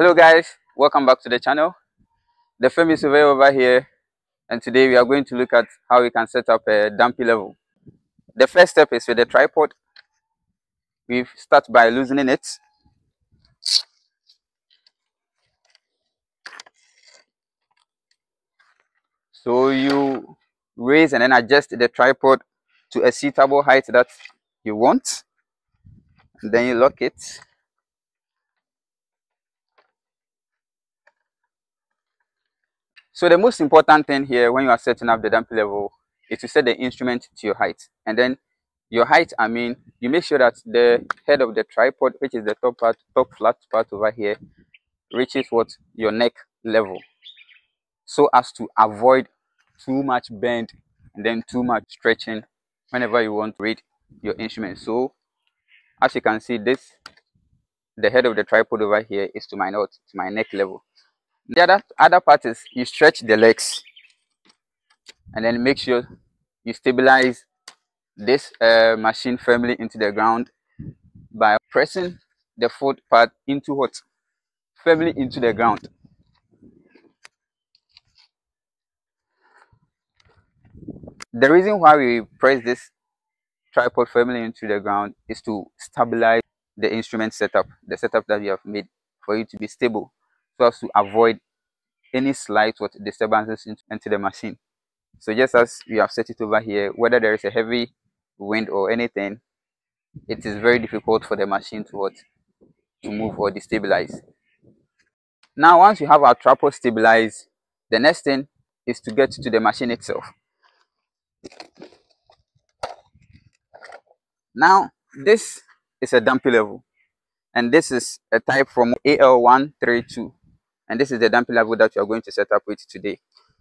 Hello guys, welcome back to the channel. The Fermi Surveyor over here, and today we are going to look at how we can set up a dumpy level. The first step is with the tripod. We start by loosening it. So you raise and then adjust the tripod to a suitable height that you want, and then you lock it. So the most important thing here when you are setting up the dumpy level is to set the instrument to your height. And then your height, I mean, you make sure that the head of the tripod, which is the top flat part over here, reaches what? Your neck level. So as to avoid too much bend and then too much stretching whenever you want to read your instrument. So as you can see this, the head of the tripod over here is to my neck level. The other part is you stretch the legs and then make sure you stabilize this machine firmly into the ground by pressing the fourth part into what? Firmly into the ground. The reason why we press this tripod firmly into the ground is to stabilize the instrument setup, the setup that we have made for you to be stable, so as to avoid any slight disturbances into the machine. So just as we have set it over here, whether there is a heavy wind or anything, it is very difficult for the machine to move or destabilize. Now once you have our tripod stabilized, the next thing is to get to the machine itself. Now this is a dumpy level, and this is a type from AL132. And this is the dumpy level that you are going to set up with today.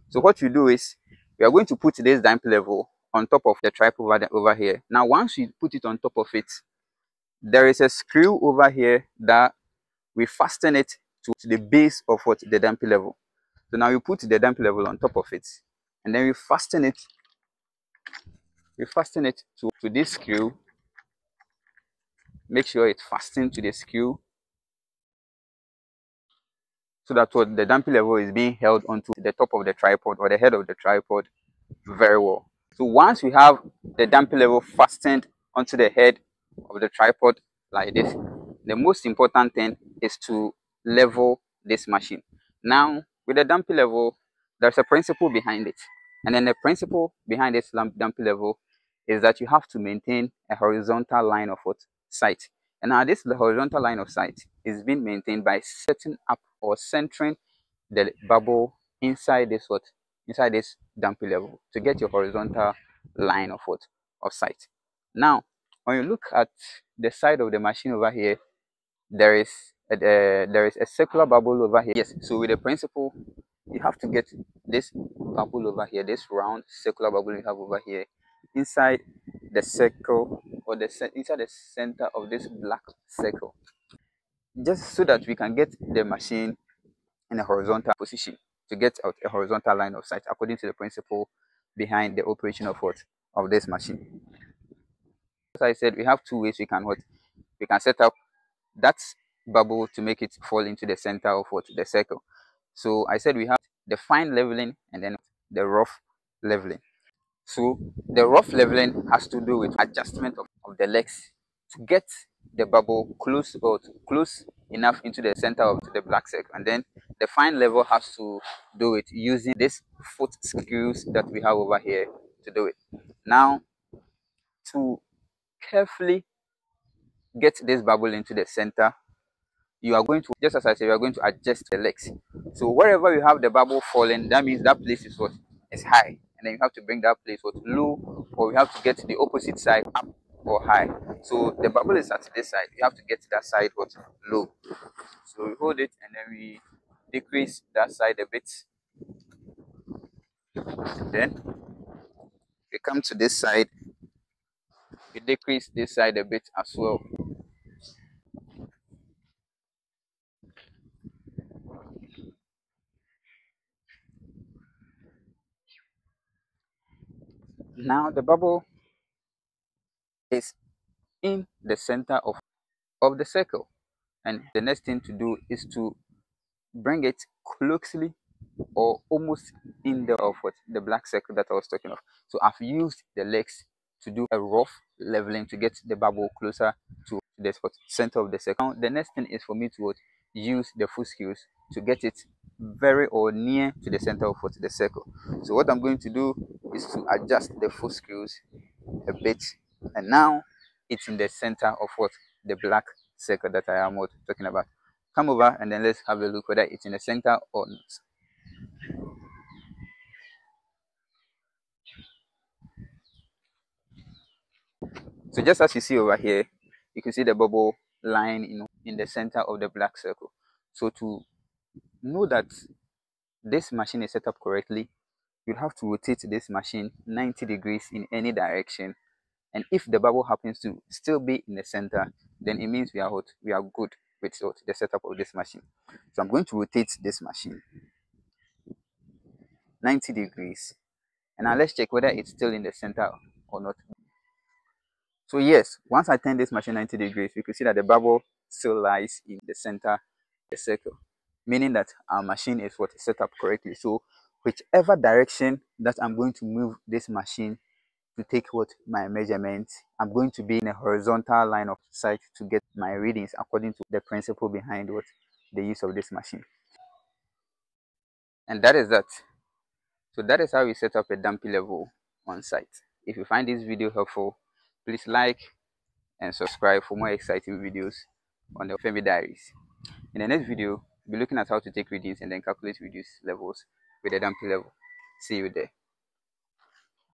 So what you do is, we are going to put this dumpy level on top of the tripod over here. Now, once you put it on top of it, there is a screw over here that we fasten it to the base of the dumpy level. So now you put the dumpy level on top of it, and then we fasten it to this screw. Make sure it's fastened to the screw, so that the dumpy level is being held onto the top of the tripod or the head of the tripod very well. So once we have the dumpy level fastened onto the head of the tripod like this, the most important thing is to level this machine. Now with the dumpy level, there's a principle behind it. And then the principle behind this dumpy level is that you have to maintain a horizontal line of sight. And now this horizontal line of sight is being maintained by setting up or centering the bubble inside this inside this dumpy level to get your horizontal line of sight. Now when you look at the side of the machine over here, there is a circular bubble over here. Yes, so with the principle, you have to get this bubble over here, this round circular bubble you have over here, inside the circle, or inside the center of this black circle, just so that we can get the machine in a horizontal position to get out a horizontal line of sight according to the principle behind the operation of this machine. As I said, we have two ways we can set up that bubble to make it fall into the center of the circle. So I said we have the fine leveling and then the rough leveling. So the rough leveling has to do with adjustment of the legs to get the bubble close enough into the center of the black circle, and then the fine level has to do it using this foot screws that we have over here to do it. Now to carefully get this bubble into the center, you are going to, just as I said, you are going to adjust the legs. So wherever you have the bubble falling, that means that place is high, and then you have to bring that place low, or you have to get to the opposite side up or high. So the bubble is at this side, you have to get to that side low. So we hold it and then we decrease that side a bit. Then we come to this side, we decrease this side a bit as well. Now the bubble is in the center of the circle, and the next thing to do is to bring it closely or almost in the of what the black circle that I was talking of. So I've used the legs to do a rough leveling to get the bubble closer to the spot, center of the circle. Now, the next thing is for me to use the foot skills to get it very or near to the center of what the circle. So what I'm going to do is to adjust the foot skills a bit, and now it's in the center of what the black circle that I am talking about. Come over and then let's have a look whether it's in the center or not. So just as you see over here, you can see the bubble line in the center of the black circle. So to know that this machine is set up correctly, you have to rotate this machine 90 degrees in any direction. And if the bubble happens to still be in the center, then it means we are good with the setup of this machine. So I'm going to rotate this machine 90 degrees. And now let's check whether it's still in the center or not. So yes, once I turn this machine 90 degrees, we can see that the bubble still lies in the center of the circle, meaning that our machine is set up correctly. So whichever direction that I'm going to move this machine to take my measurement, I'm going to be in a horizontal line of sight to get my readings according to the principle behind the use of this machine. And that is that. So that is how we set up a dumpy level on site. If you find this video helpful, please like and subscribe for more exciting videos on the Fermi Diaries. In the next video, we'll be looking at how to take readings and then calculate reduced levels with the dumpy level. See you there.